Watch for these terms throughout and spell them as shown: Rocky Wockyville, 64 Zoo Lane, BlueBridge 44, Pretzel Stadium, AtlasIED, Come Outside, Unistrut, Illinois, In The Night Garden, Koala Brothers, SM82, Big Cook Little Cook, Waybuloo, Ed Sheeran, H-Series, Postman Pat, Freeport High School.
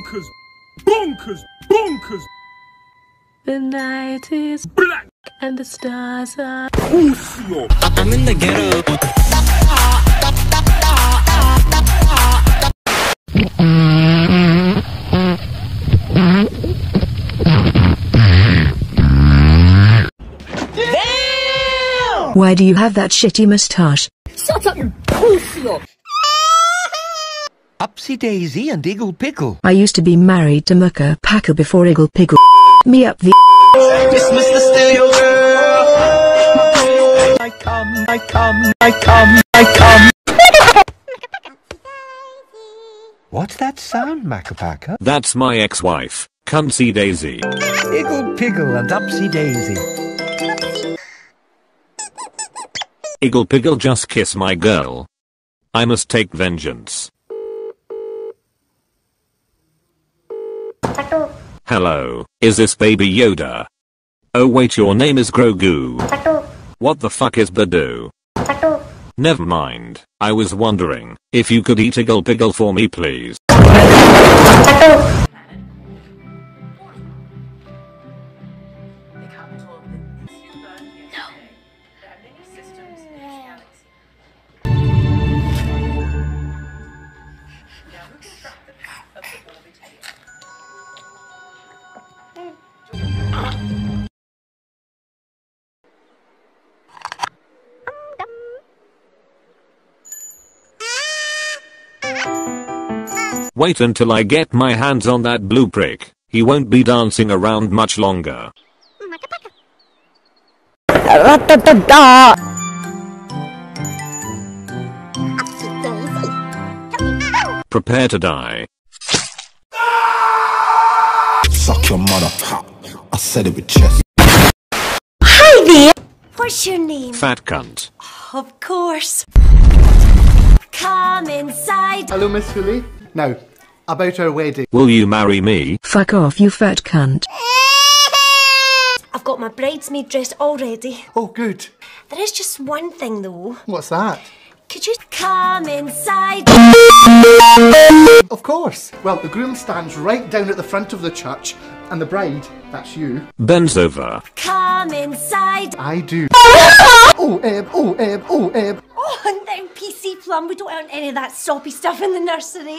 bonkers, bonkers, bonkers. The night is black and the stars are... I'm in the ghetto. Damn! Why do you have that shitty mustache? Shut up, you pussy! Upsy Daisy and Iggle Pickle. I used to be married to Mucka Packer before Iggle Pickle. Me up the... Dismiss the stereo girl. I come, I come, I come, I come. What's that sound, Macapaca? That's my ex-wife, Cumsy Daisy. Iggle Piggle and Upsy Daisy. Iggle Piggle, just kiss my girl. I must take vengeance. Hello, is this Baby Yoda? Oh wait, your name is Grogu. What the fuck is Badoo? Never mind, I was wondering if you could eat Iggle Piggle for me please. Wait until I get my hands on that blue prick. He won't be dancing around much longer. Prepare to die. Suck your mother. I said it with chest. Hi there. What's your name? Fat cunt. Of course. Come inside. Hello, Miss Philly. No. About our wedding. Will you marry me? Fuck off, you fat cunt. I've got my bridesmaid dress already. Oh, good. There is just one thing, though. What's that? Could you come inside? Of course. Well, the groom stands right down at the front of the church, and the bride, that's you, bends over. Come inside. I do. Oh, and then PC Plum, we don't want any of that soppy stuff in the nursery.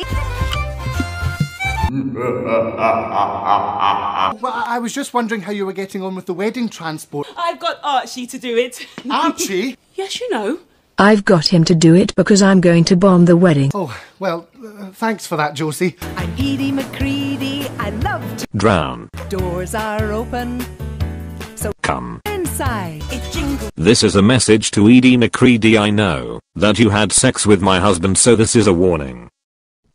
Well, I was just wondering how you were getting on with the wedding transport. I've got Archie to do it. Archie? Yes, you know. I've got him to do it because I'm going to bomb the wedding. Oh, well, thanks for that, Josie. I'm Edie McCready. I love to drown. Doors are open. So come inside. It's jingle. This is a message to Edie McCready. I know that you had sex with my husband, so this is a warning.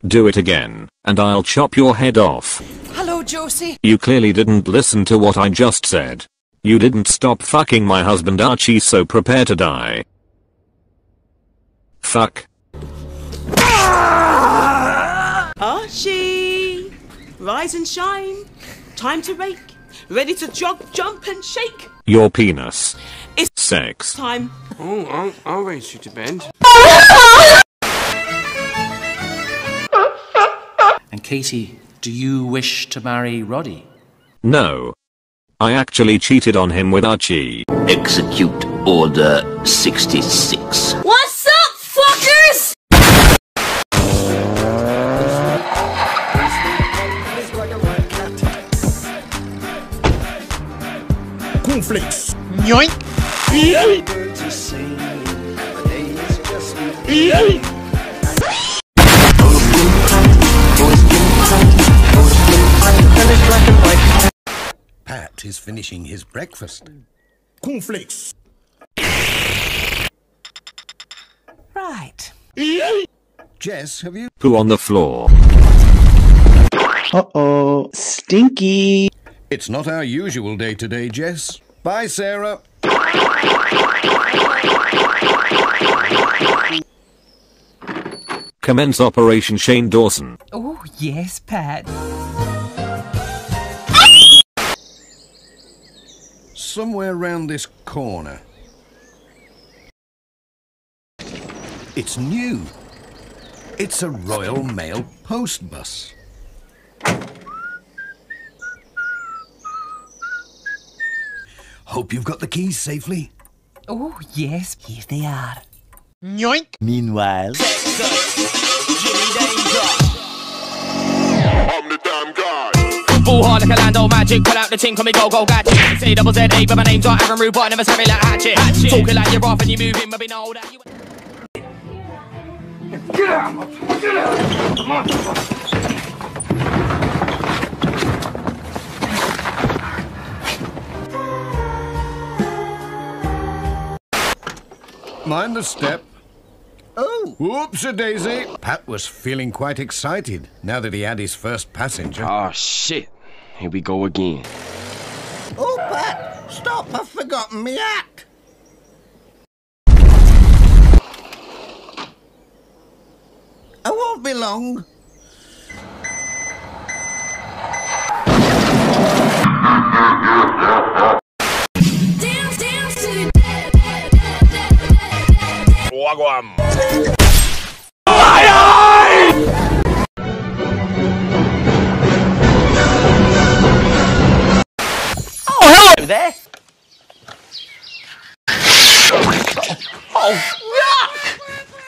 Do it again, and I'll chop your head off. Hello, Josie. You clearly didn't listen to what I just said. You didn't stop fucking my husband, Archie, so prepare to die. Fuck. Archie! Rise and shine. Time to rake. Ready to jog, jump and shake. Your penis. It's sex time. Oh, I'll raise you to bed. And Katie, do you wish to marry Roddy? No. I actually cheated on him with Archie. Execute Order 66. What? Conflicts. Yoink. Pat is finishing his breakfast. Conflicts. Right. Jess, have you poo on the floor? Uh-oh. Stinky. It's not our usual day today, Jess. Bye, Sarah. Commence Operation Shane Dawson. Oh, yes, Pat. Somewhere around this corner. It's new. It's a Royal Mail post bus. Hope you've got the keys safely. Oh, yes. Here they are. Yoink! Meanwhile... I'm the damn guy. Ball hard like a Lando Magic. Pull out the ting, call me Go-Go Gadget. Say double Z-A, but my name's not Aaron Rude, but I never say it like Hatchet. Talking like you're off and you're moving, but we know that you... Get out! Get out! Come on! Mind the step. Oh! Whoops-a-daisy! Pat was feeling quite excited now that he had his first passenger. Oh, shit. Here we go again. Oh, Pat! Stop! I've forgotten me hat! I won't be long. Dance, dance to the dead, dead, dead, dead, dead, dead, dead. Wagwan. My eye! Oh, hello there. Oh, yuck!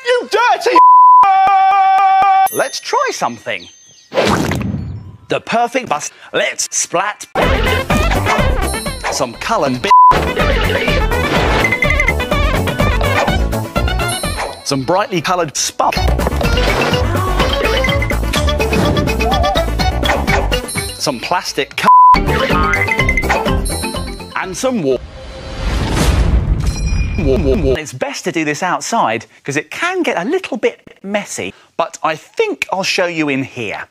You dirty. Let's try something. The perfect bus. Let's splat some colour and some brightly coloured spuck. Some plastic and some water. It's best to do this outside because it can get a little bit messy, but I think I'll show you in here.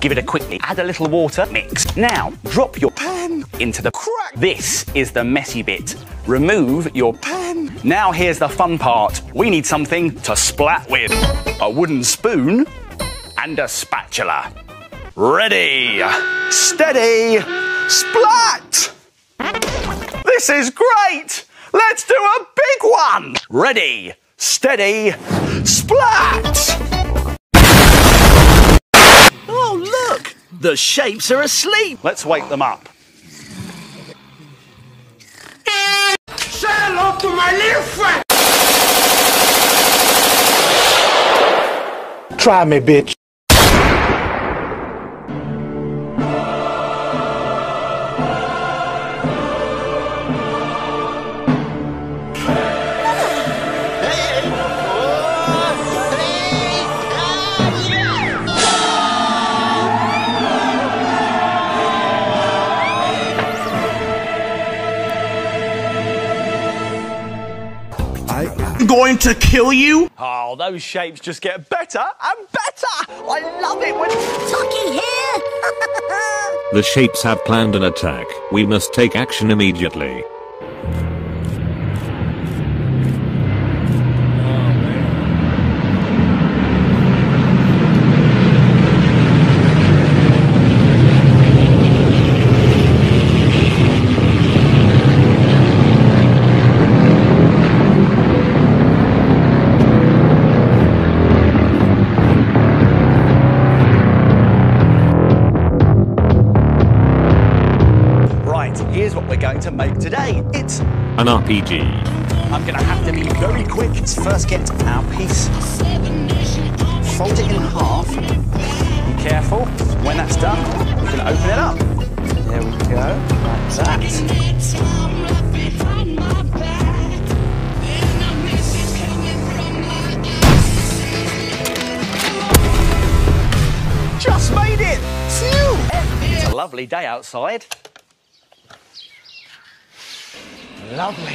Give it a quickly. Add a little water mix. Now, drop your pan into the crack. This is the messy bit. Remove your pan. Now here's the fun part. We need something to splat with. A wooden spoon and a spatula. Ready, steady, splat! This is great! Let's do a big one! Ready, steady, splat! Oh, look! The shapes are asleep! Let's wake them up. Say hello to my little friend! Try me, bitch. Going to kill you? Oh, those shapes just get better and better! I love it when Tucky here! The shapes have planned an attack. We must take action immediately. To make today. It's an RPG. I'm gonna have to be very quick. Let's first get our piece. Fold it in half. Be careful. When that's done, we're gonna open it up. There we go. Like that. Just made it! Phew! It's a lovely day outside. Lovely.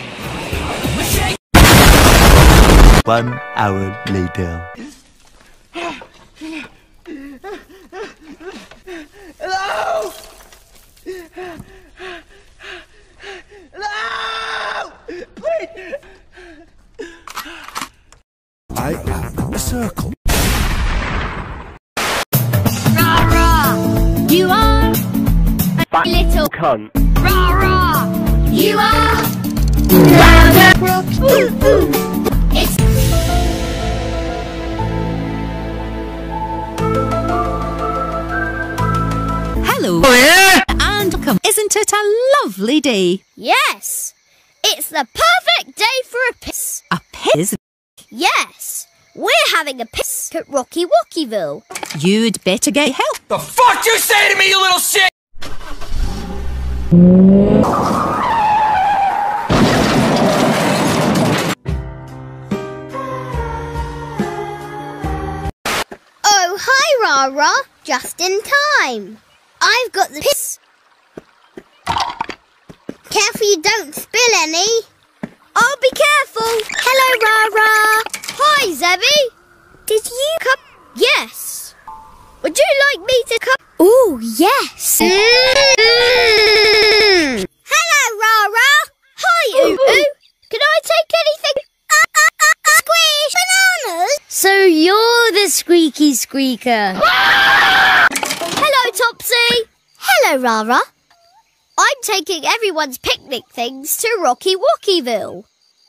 1 hour later. Hello! Hello! Please! I am a circle. Raa Raa! You are a little cunt. Raa Raa! You are. Hello, and welcome. Isn't it a lovely day? Yes, it's the perfect day for a piss. A piss? Yes, we're having a piss at Rocky Wockyville. You'd better get help. The fuck you say to me, you little shit! Oh, hi, Raa Raa. Just in time. I've got the piss. Careful you don't spill any. I'll be careful. Hello, Raa Raa. Hi, Zebby. Did you cup? Yes. Would you like me to cup? Oh, yes. Hello, Raa Raa. Hi, Ooh. Can I take anything? Squish. Bananas. So you're the squeaky squeaker. Hello, Topsy. Hello, Raa Raa. I'm taking everyone's picnic things to Rocky Wockyville.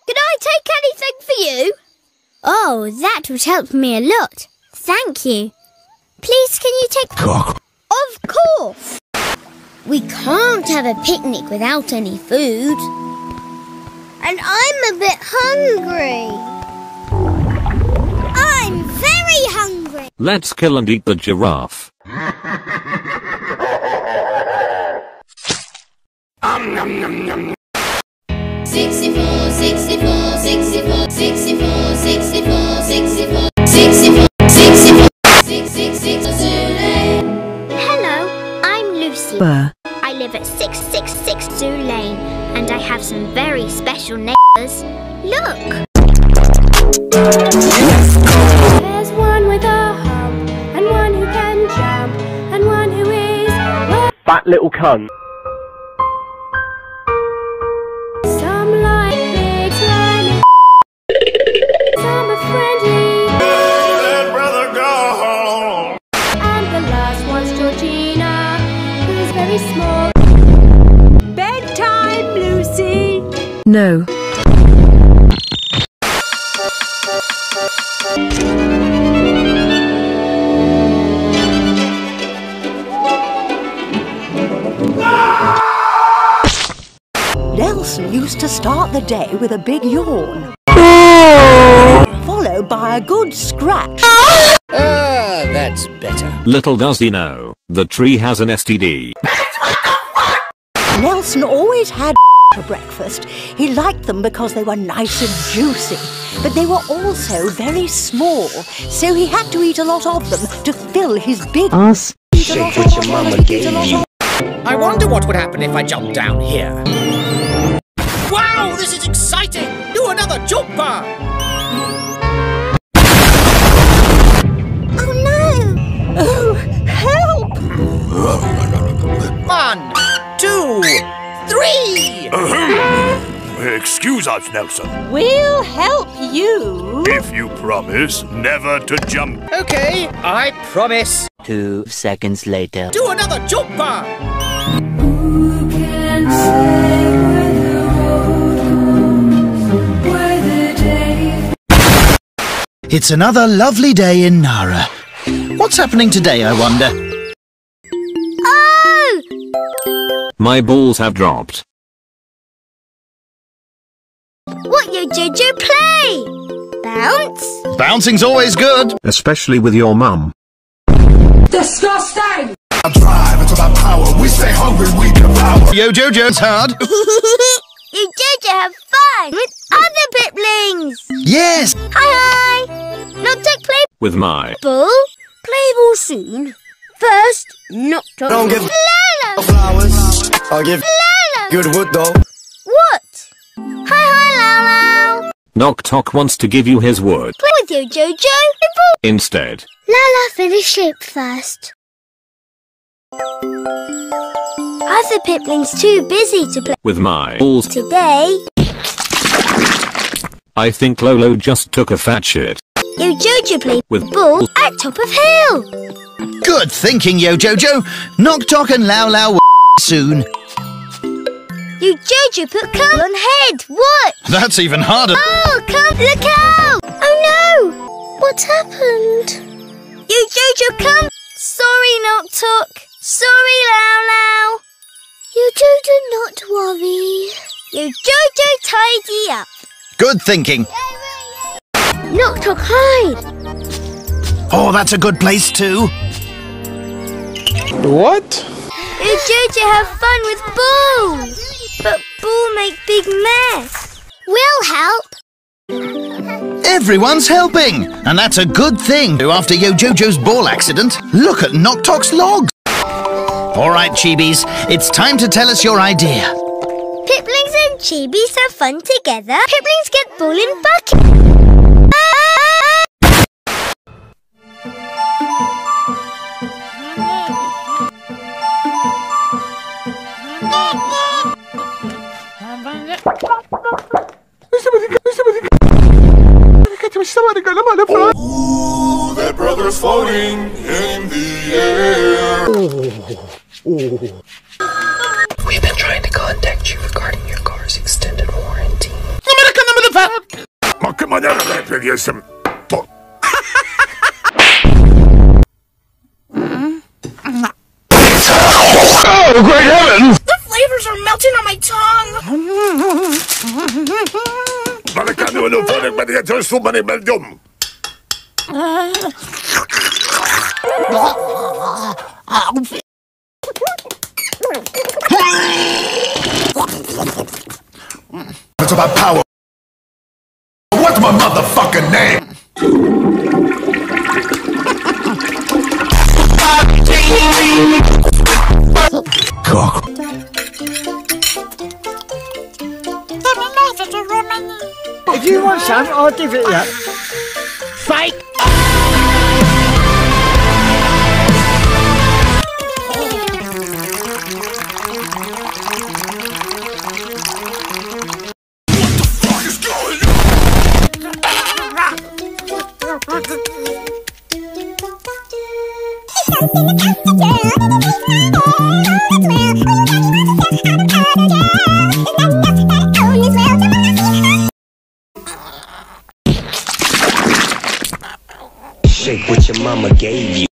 Can I take anything for you? Oh, that would help me a lot. Thank you. Please, can you take... Cock. Of course. We can't have a picnic without any food. And I'm a bit hungry. I'm very hungry. Let's kill and eat the giraffe. Nom, nom, nom. 64 Zoo Lane. Hello, I'm Lucy. I live at 666 Zoo Lane, and I have some very special neighbours. Look! There's one with a hub, and one who can jump, and one who is... That little cunt. No. Nelson used to start the day with a big yawn, followed by a good scratch. That's better. Little does he know, the tree has an STD. Nelson always had for breakfast. He liked them because they were nice and juicy, but they were also very small, so he had to eat a lot of them to fill his big ass. Shake what your mama gave you. I wonder what would happen if I jumped down here. Wow, this is exciting! Do another jumper! Oh no! Oh, help! 1, 2, 3! Excuse us, Nelson. We'll help you. If you promise never to jump. Okay, I promise. 2 seconds later. Do another jumper! Who can say where the road goes, where the day... It's another lovely day in Nara. What's happening today, I wonder? Oh! My balls have dropped. What you did you play? Bounce? Bouncing's always good. Especially with your mum. Disgusting! I drive until my power. We stay hungry, we devour. Yo, Jojo, it's hard. You Jojo have fun with other piplings. Yes. Hi. Not take play. With my ball. Play ball soon. First, not to. Don't give flowers. I'll give good wood though. What? Hi, Lala. Knock Tok wants to give you his word. Play with you, Jojo. Instead, Lala finish it first. Other piplings too busy to play with my balls today. I think Lolo just took a fat shit. Yo Jojo play with balls at top of hill. Good thinking, Yo Jojo. Knock Tok and Lala will soon. You Jojo put Come on head, what? That's even harder. Oh, Come, look out! Oh no! What happened? You Jojo Come! Sorry, Knock Tok. Sorry, Lau Lau. You Jojo, do not worry. You Jojo tidy up. Good thinking. Knock, knock, hide. Oh, that's a good place too. What? You Jojo have fun with Ball. But Ball make big mess. We'll help. Everyone's helping. And that's a good thing after Yo Jojo's ball accident. Look at Knock, Knock's logs. All right, Chibis, it's time to tell us your idea. Piplings and Chibis have fun together. Piplings get ball in bucket. Oh, they're brothers floating in the air. We've been trying to contact you regarding your car's extended warranty. Oh, great heavens! The flavors are melting on my tongue! It's about power. What's my motherfucking name? Cock. If you want some, I'll give it you. Fake. Shake what your mama gave you.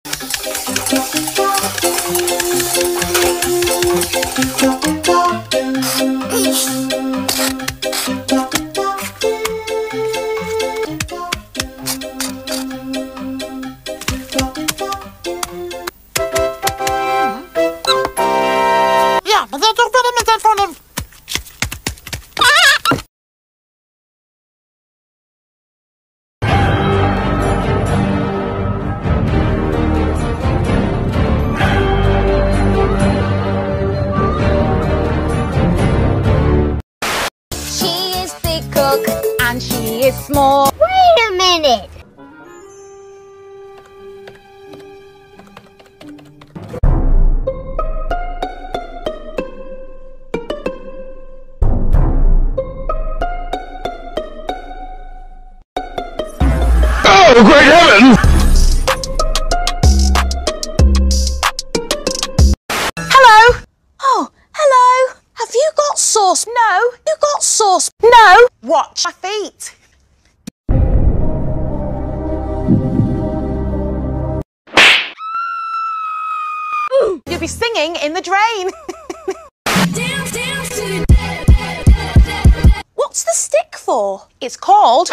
It's called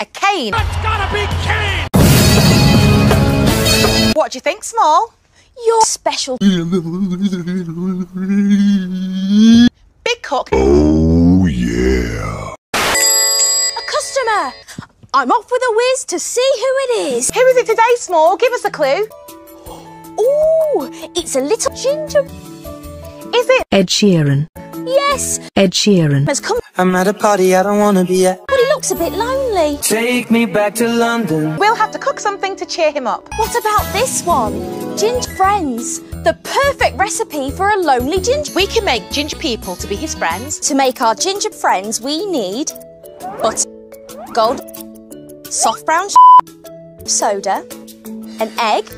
a cane. It's gotta be cane! What do you think, Small? You're special. Big Cook. Oh, yeah. A customer. I'm off with a whiz to see who it is. Who is it today, Small? Give us a clue. Ooh, it's a little ginger. Is it? Ed Sheeran. Yes, Ed Sheeran has come. I'm at a party I don't want to be at. But he looks a bit lonely. Take me back to London. We'll have to cook something to cheer him up. What about this one? Ginger friends. The perfect recipe for a lonely ginger. We can make ginger people to be his friends. To make our ginger friends, we need butter, gold, soft brown soda, an egg,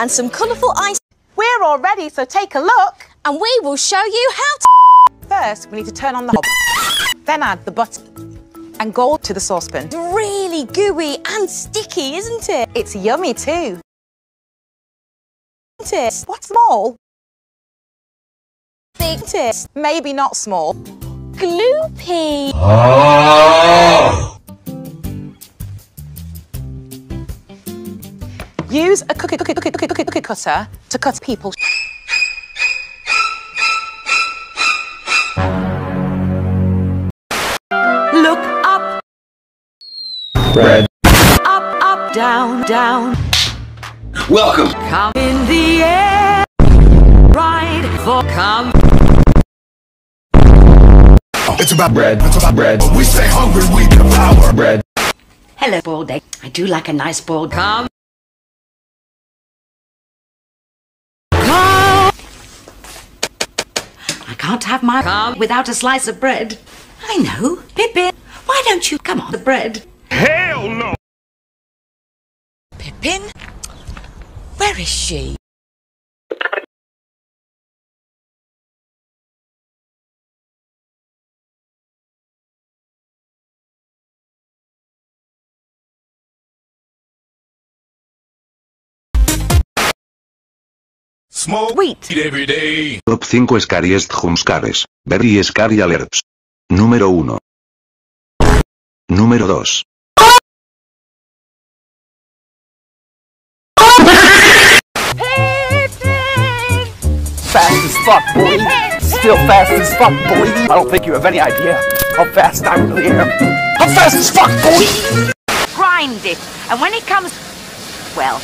and some colourful ice. We're all ready, so take a look. And we will show you how to. First, we need to turn on the hob, then add the butter and gold to the saucepan. Really gooey and sticky, isn't it? It's yummy too. Isn't it? What's Small? baked it. Maybe not small. Gloopy. Oh. Use a cookie cutter to cut people. Look up. Bread. Up, up, down, down. Welcome. Come in the air. Ride for come. It's about bread. It's about bread. We stay hungry, we devour bread. Hello, boiled egg. I do like a nice boiled egg. I can't have my car without a slice of bread. I know. Pippin, why don't you come on the bread? Hell no! Pippin? Where is she? Smoke wheat every day. Top 5 scariest jumpscares. Very scary alerts. Número 1. Número 2. Fast as fuck, boy. Still fast as fuck, boy. I don't think you have any idea how fast I really am. I'm fast as fuck, boy. Grind it, and when it comes, well,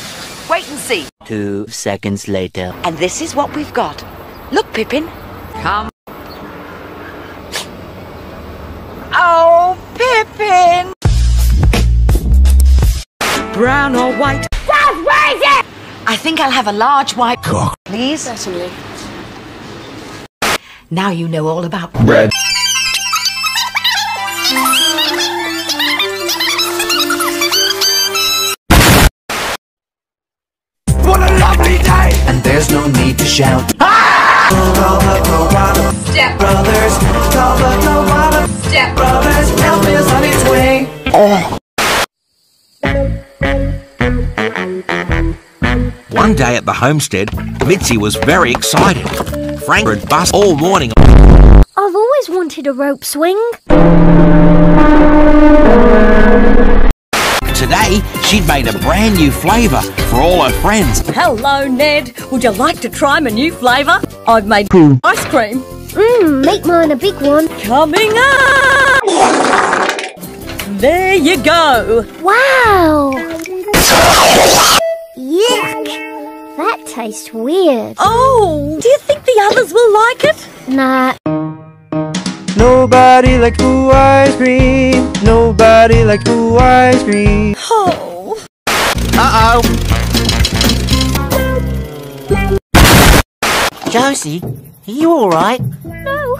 wait and see. 2 seconds later. And this is what we've got. Look, Pippin. Come. Oh, Pippin! Brown or white? Southwest! I think I'll have a large white cock. Please? Certainly. Now you know all about bread. There's no need to shout. Ah! Koala, koala, step brothers. Koala, koala, step brothers. Help is on its way. Oh. One day at the homestead, Mitzi was very excited. Frank had buzzed all morning. I've always wanted a rope swing. Today, she'd made a brand new flavour for all her friends. Hello, Ned. Would you like to try my new flavour? I've made ice cream. Mmm, make mine a big one. Coming up! There you go. Wow. Yuck. That tastes weird. Oh, do you think the others will like it? Nah. Nobody like blue ice cream. Nobody like blue ice cream. Oh. Uh-oh. Josie, are you alright? No.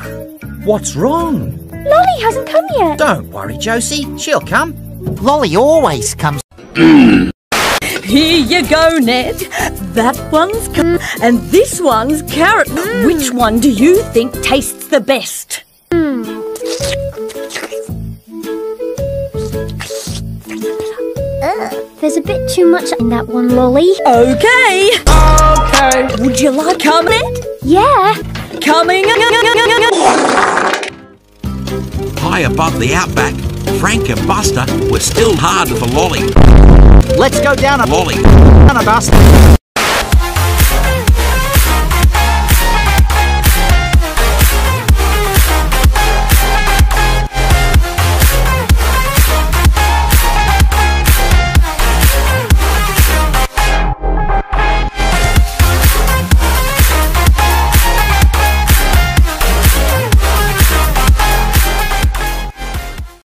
What's wrong? Lolly hasn't come yet. Don't worry, Josie. She'll come. Lolly always comes. Here you go, Ned. That one's come and this one's carrot. Which one do you think tastes the best? There's a bit too much in that one, Lolly. Okay. Okay. Would you like a minute? Yeah. Coming. High above the outback, Frank and Buster were still hard for Lolly. Let's go down a Lolly. Down a Buster.